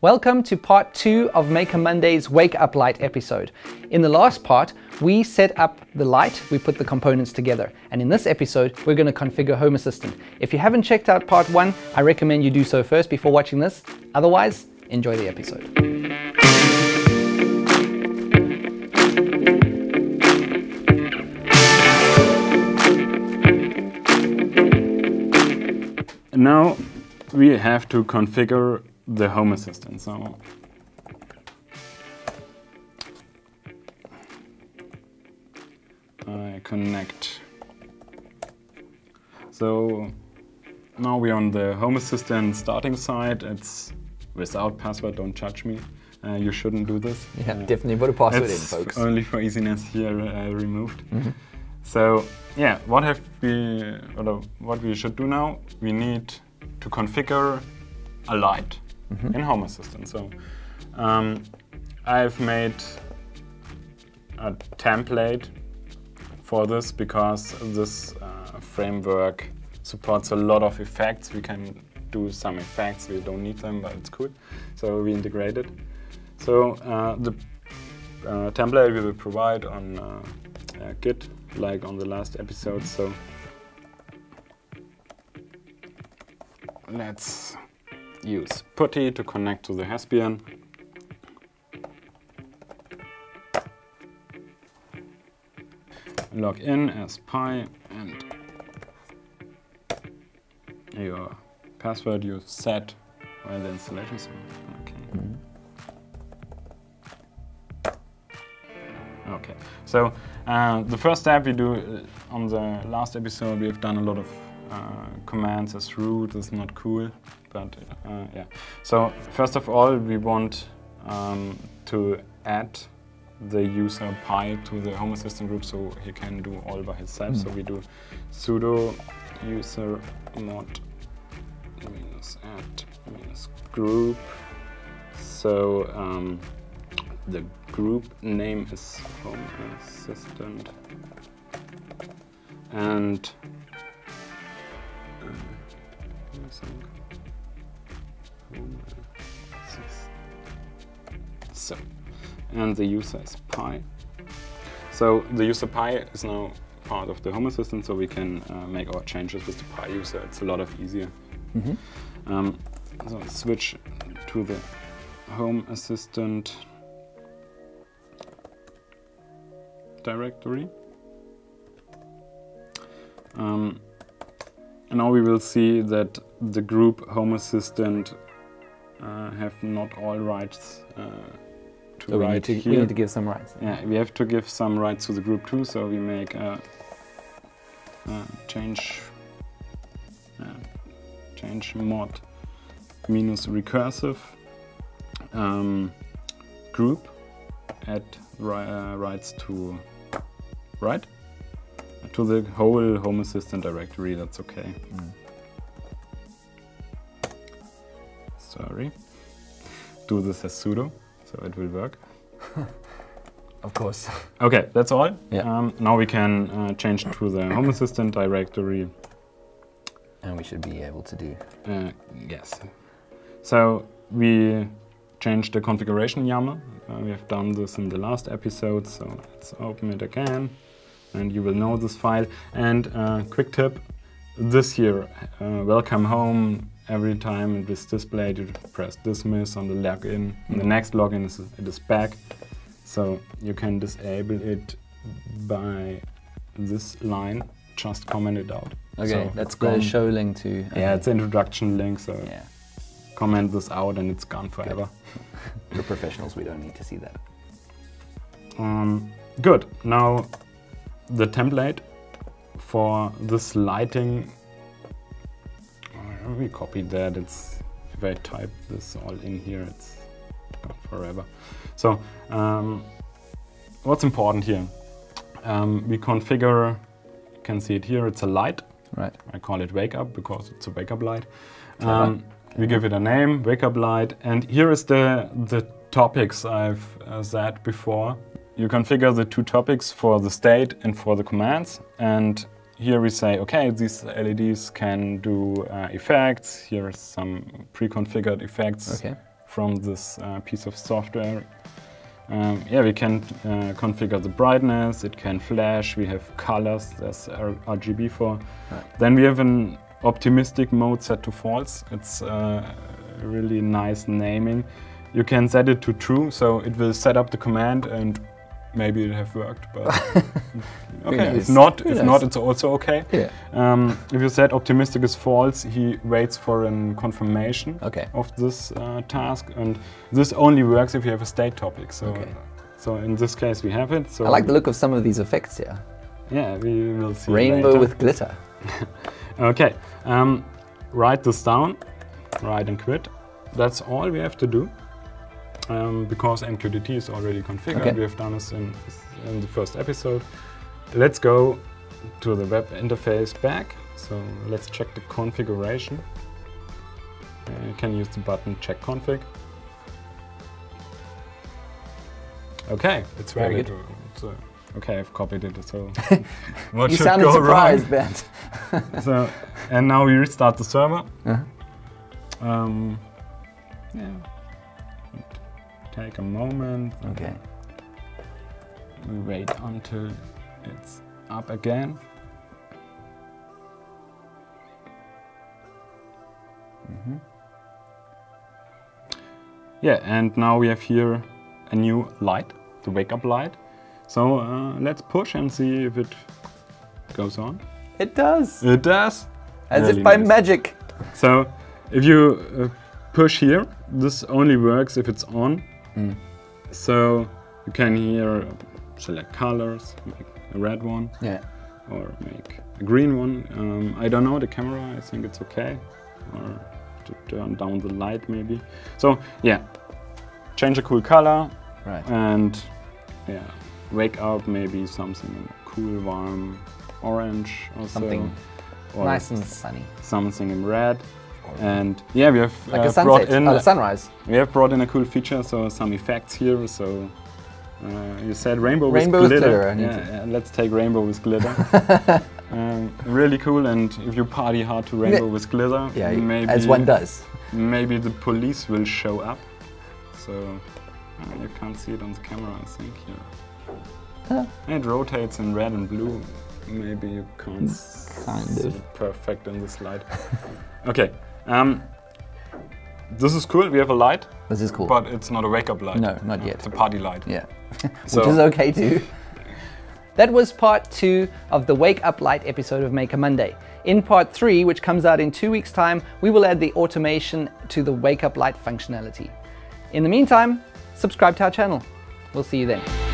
Welcome to part 2 of Maker Monday's Wake Up Light episode. In the last part, we set up the light, we put the components together. And in this episode, we're going to configure Home Assistant. If you haven't checked out part 1, I recommend you do so first before watching this. Otherwise, enjoy the episode. Now we have to configure the Home Assistant. So I connect. So now we're on the Home Assistant starting side. It's without password, don't judge me. You shouldn't do this. Yeah, definitely put a password in, folks. Only for easiness here removed. Mm-hmm. So yeah, what we should do now, we need to configure a light in Home Assistant. So I've made a template for this because this framework supports a lot of effects. We can do some effects, we don't need them, but it's cool. So we integrate it. So the template we will provide on Git, like on the last episode. So let's use Putty to connect to the Hasbian. Log in as Pi and your password you set while the installation. Okay. Okay, so the first step we do on the last episode, we have done a lot of commands as root. It's not cool, but yeah. So first of all, we want to add the user Pi to the Home Assistant group so he can do all by himself. So we do sudo user mod -add -group. So the group name is Home Assistant, and so, and the user is Pi. So the user Pi is now part of the Home Assistant, so we can make our changes with the Pi user. It's a lot of easier. So switch to the Home Assistant directory. And now we will see that the group Home Assistant have not all rights to so write here. We need to give some rights. Yeah, we have to give some rights to the group too, so we make a change mod -recursive group add rights to write to the whole Home Assistant directory. That's okay. Sorry. Do this as sudo, so it will work. Of course. Okay, that's all. Yeah. Now we can change to the Home Assistant directory. And we should be able to do. Yes. So we change the configuration YAML. We have done this in the last episode, so let's open it again. And you will know this file. And quick tip, this year, welcome home, every time it is displayed, you press dismiss on the login. The next login, it is back. So you can disable it by this line, just comment it out. Okay, so that's the show link to... Yeah, it's an introduction link, so yeah. Comment this out and it's gone forever. For professionals, we don't need to see that. Good, now the template for this lighting, we copied that. It's, if I type this all in here, it's gone forever. So what's important here? We configure, you can see it here, it's a light. Right. I call it Wake Up because it's a wake up light. We give it a name, Wake Up Light, and here is the topics I've said before. You configure the two topics for the state and for the commands, and here we say, okay, these LEDs can do effects. Here are some pre-configured effects from this piece of software. Yeah, we can configure the brightness, it can flash, we have colors, there's RGB for. Right. Then we have an optimistic mode set to false. It's really nice naming. You can set it to true, so it will set up the command and maybe it have worked, but okay. If not, it's also okay. Yeah. If you set optimistic is false, he waits for a confirmation of this task, and this only works if you have a state topic. So, so in this case we have it. So I like the look of some of these effects here. Yeah, we will see. Rainbow later. With glitter. Okay, write this down. Write and quit. That's all we have to do. Because MQTT is already configured, we have done this in the first episode. Let's go to the web interface back. So let's check the configuration. You can use the button check config. Okay, it's very good. Okay, I've copied it. So what should go surprised, wrong? Ben. So and now we restart the server. Yeah. Take a moment. Okay. We wait until it's up again. Yeah, and now we have here a new light, the wake up light. So let's push and see if it goes on. It does. It does. As really if by magic. So if you push here, this only works if it's on. So you can here select colors, make a red one, or make a green one. I don't know the camera. I think it's okay, or to turn down the light maybe. So yeah, change a cool color, and yeah, wake up maybe something cool, warm, orange or something, or nice and sunny. Something in red. And yeah, we have like a sunset, a sunrise. We have brought in a cool feature, so some effects here. So you said rainbow with glitter. Yeah, let's take rainbow with glitter. Really cool. And if you party hard to rainbow with glitter, maybe, as one does, maybe the police will show up. So you can't see it on the camera, I think. Here, it rotates in red and blue. Maybe you can't see it perfect on the slide. Okay. This is cool, we have a light. This is cool. But it's not a wake-up light. No, not yet. It's a party light. Yeah, so which is okay too. That was part 2 of the Wake Up Light episode of Maker Monday. In part 3, which comes out in 2 weeks' time, we will add the automation to the Wake Up Light functionality. In the meantime, subscribe to our channel. We'll see you then.